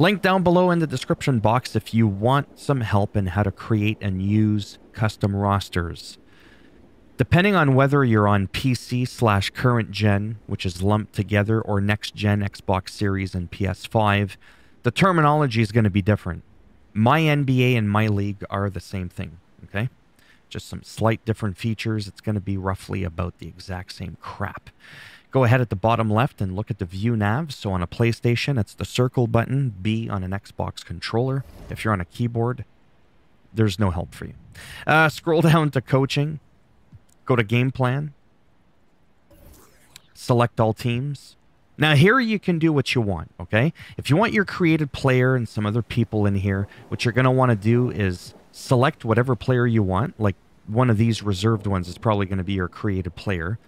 Link down below in the description box if you want some help in how to create and use custom rosters. Depending on whether you're on PC/current gen, which is lumped together, or next gen Xbox Series and PS5, the terminology is going to be different. My NBA and My League are the same thing, okay? Just some slight different features. It's going to be roughly about the exact same crap. Go ahead at the bottom left and look at the view nav. So on a PlayStation, it's the circle button, B on an Xbox controller. If you're on a keyboard, there's no help for you. Scroll down to coaching. Go to game plan. Select all teams. Now here you can do what you want, okay? If you want your created player and some other people in here, what you're going to want to do is select whatever player you want. Like one of these reserved ones is probably going to be your created player.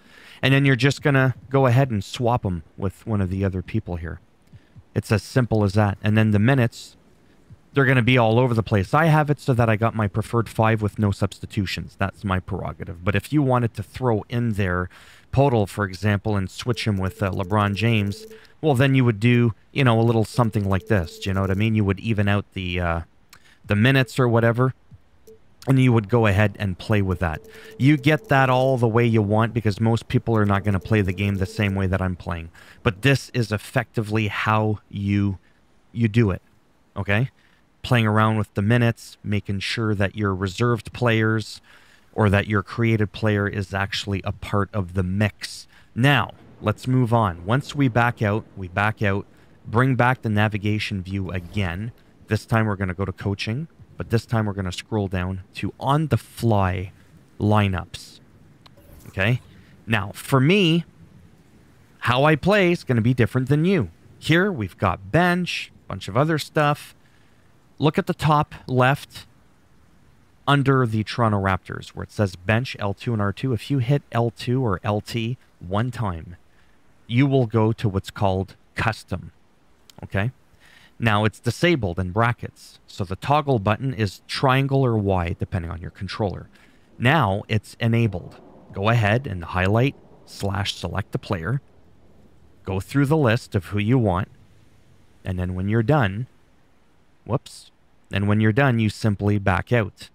And then you're just going to go ahead and swap them with one of the other people here. It's as simple as that. And then the minutes, they're going to be all over the place. I have it so that I got my preferred 5 with no substitutions. That's my prerogative. But if you wanted to throw in there Podol, for example, and switch him with LeBron James, well, then you would do, you know, a little something like this. Do you know what I mean? You would even out the minutes or whatever. And you would go ahead and play with that. You get that all the way you want because most people are not going to play the game the same way that I'm playing. But this is effectively how you do it, okay? Playing around with the minutes, making sure that your reserved players or that your created player is actually a part of the mix. Now, let's move on. Once we back out, bring back the navigation view again. This time we're going to go to coaching. But this time we're going to scroll down to on-the-fly lineups. Okay? Now, for me, how I play is going to be different than you. Here, we've got bench, a bunch of other stuff. Look at the top left under the Toronto Raptors, where it says bench, L2 and R2. If you hit L2 or LT one time, you will go to what's called custom. Okay? Now, it's disabled in brackets, so the toggle button is triangle or Y, depending on your controller. Now, it's enabled. Go ahead and highlight / select the player. Go through the list of who you want. And then when you're done, whoops. And when you're done, you simply back out.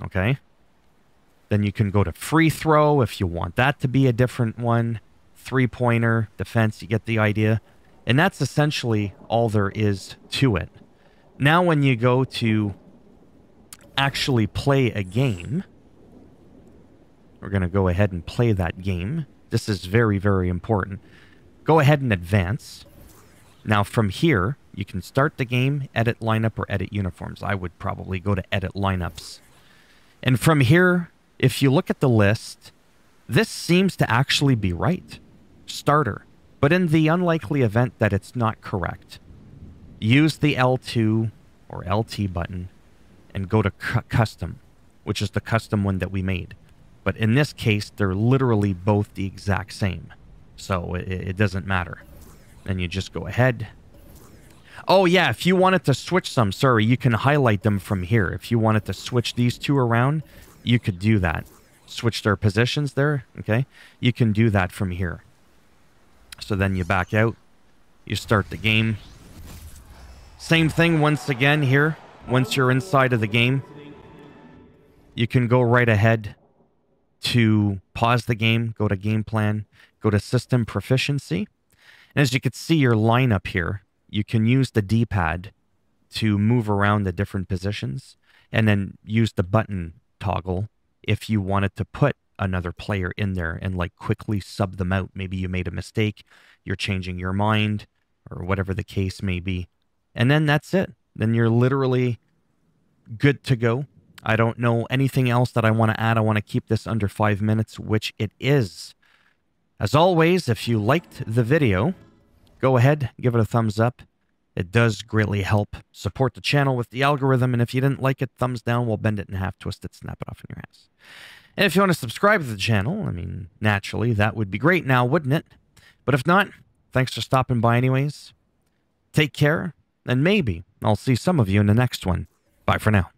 Okay? Then you can go to free throw if you want that to be a different one. Three-pointer, defense, you get the idea. And that's essentially all there is to it. Now when you go to actually play a game, we're going to go ahead and play that game. This is very, very important. Go ahead and advance. Now from here, you can start the game, edit lineup, or edit uniforms. I would probably go to edit lineups. And from here, if you look at the list, this seems to actually be right. Starter. But in the unlikely event that it's not correct, use the L2 or LT button and go to custom, which is the custom one that we made. But in this case, they're literally both the exact same. So it doesn't matter. And you just go ahead. Oh yeah, if you wanted to switch some, sorry, you can highlight them from here. If you wanted to switch these two around, you could do that. Switch their positions there, okay? You can do that from here. So then you back out, you start the game. Same thing once again here. Once you're inside of the game, you can go right ahead to pause the game, go to game plan, go to system proficiency. And as you can see your lineup here, you can use the D-pad to move around the different positions and then use the button toggle if you wanted to put another player in there and like quickly sub them out. Maybe you made a mistake, you're changing your mind or whatever the case may be. And then that's it. Then you're literally good to go. I don't know anything else that I want to add. I want to keep this under 5 minutes, which it is. As always, if you liked the video, go ahead, give it a thumbs up. It does greatly help support the channel with the algorithm. And if you didn't like it, thumbs down, we'll bend it in half, twist it, snap it off in your ass. And if you want to subscribe to the channel, I mean, naturally, that would be great now, wouldn't it? But if not, thanks for stopping by anyways. Take care, and maybe I'll see some of you in the next one. Bye for now.